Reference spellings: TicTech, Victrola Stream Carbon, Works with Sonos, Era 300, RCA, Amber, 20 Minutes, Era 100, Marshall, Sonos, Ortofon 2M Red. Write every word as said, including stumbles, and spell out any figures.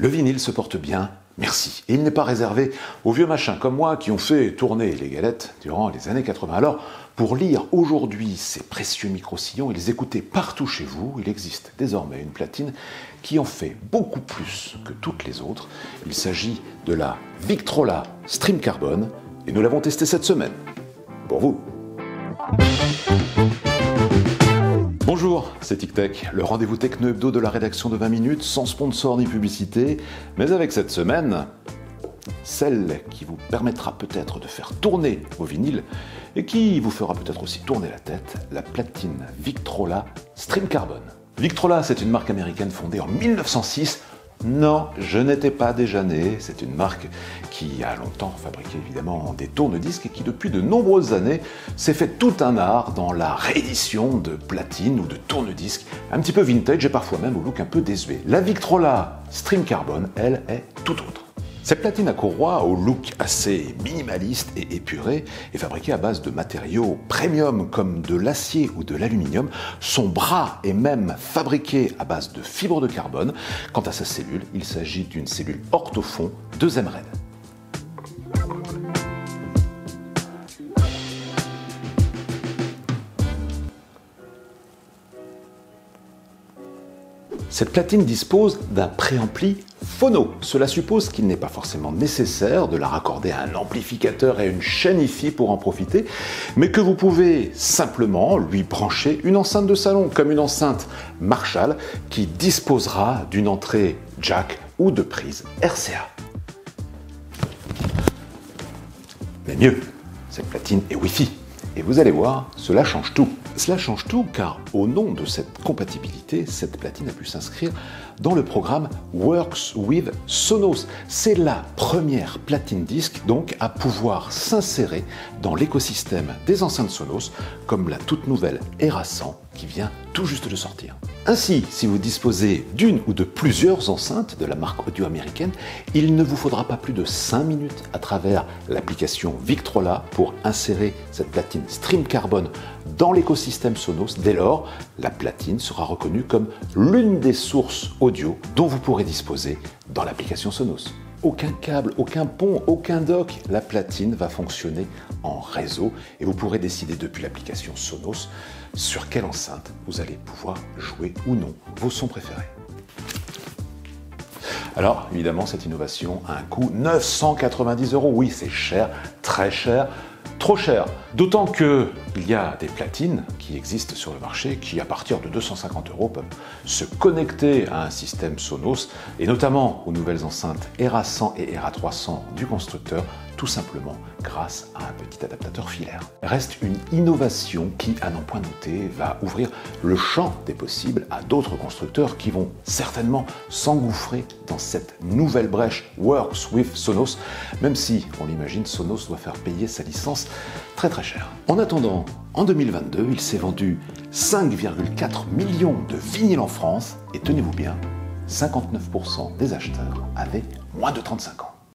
Le vinyle se porte bien, merci. Et il n'est pas réservé aux vieux machins comme moi qui ont fait tourner les galettes durant les années quatre-vingt. Alors, pour lire aujourd'hui ces précieux micro-sillons et les écouter partout chez vous, il existe désormais une platine qui en fait beaucoup plus que toutes les autres. Il s'agit de la Victrola Stream Carbon et nous l'avons testée cette semaine. Pour vous. Bonjour, c'est TicTech, le rendez-vous techno-hebdo de la rédaction de vingt minutes, sans sponsor ni publicité, mais avec cette semaine, celle qui vous permettra peut-être de faire tourner vos vinyles et qui vous fera peut-être aussi tourner la tête, la platine Victrola Stream Carbon. Victrola, c'est une marque américaine fondée en mille neuf cent six. Non, je n'étais pas déjà né. C'est une marque qui a longtemps fabriqué évidemment des tourne-disques et qui depuis de nombreuses années s'est fait tout un art dans la réédition de platines ou de tourne-disques un petit peu vintage et parfois même au look un peu désuet. La Victrola Stream Carbon, elle, est tout autre. Cette platine à courroie au look assez minimaliste et épuré est fabriquée à base de matériaux premium comme de l'acier ou de l'aluminium. Son bras est même fabriqué à base de fibre de carbone. Quant à sa cellule, il s'agit d'une cellule Ortofon deux M Red. Cette platine dispose d'un préampli phono. Cela suppose qu'il n'est pas forcément nécessaire de la raccorder à un amplificateur et à une chaîne hi-fi pour en profiter, mais que vous pouvez simplement lui brancher une enceinte de salon, comme une enceinte Marshall qui disposera d'une entrée jack ou de prise R C A. Mais mieux, cette platine est Wi-Fi. Et vous allez voir, cela change tout. Cela change tout car au nom de cette compatibilité, cette platine a pu s'inscrire dans le programme Works with Sonos. C'est la première platine disque donc à pouvoir s'insérer dans l'écosystème des enceintes Sonos comme la toute nouvelle Era cent qui vient tout juste de sortir. Ainsi, si vous disposez d'une ou de plusieurs enceintes de la marque audio américaine, il ne vous faudra pas plus de cinq minutes à travers l'application Victrola pour insérer cette platine Stream Carbon dans l'écosystème Sonos. Dès lors, la platine sera reconnue comme l'une des sources audio dont vous pourrez disposer dans l'application Sonos. Aucun câble, aucun pont, aucun dock, la platine va fonctionner en réseau et vous pourrez décider depuis l'application Sonos sur quelle enceinte vous allez pouvoir jouer ou non vos sons préférés. Alors évidemment cette innovation a un coût neuf cent quatre-vingt-dix euros, oui c'est cher, très cher, trop cher. D'autant qu'il y a des platines qui existent sur le marché qui à partir de deux cent cinquante euros peuvent se connecter à un système Sonos et notamment aux nouvelles enceintes Era cent et Era trois cents du constructeur tout simplement grâce à un petit adaptateur filaire. Reste une innovation qui, à n'en point douter, va ouvrir le champ des possibles à d'autres constructeurs qui vont certainement s'engouffrer dans cette nouvelle brèche Works with Sonos, même si, on l'imagine, Sonos doit faire payer sa licence très très cher. En attendant, en deux mille vingt-deux, il s'est vendu cinq virgule quatre millions de vinyles en France et tenez-vous bien, cinquante-neuf pour cent des acheteurs avaient moins de trente-cinq ans.